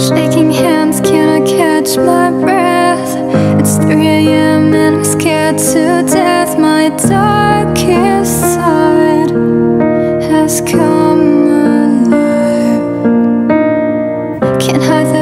Shaking hands, cannot catch my breath. It's 3 AM and I'm scared to death. My darkest side has come alive. Can't hide the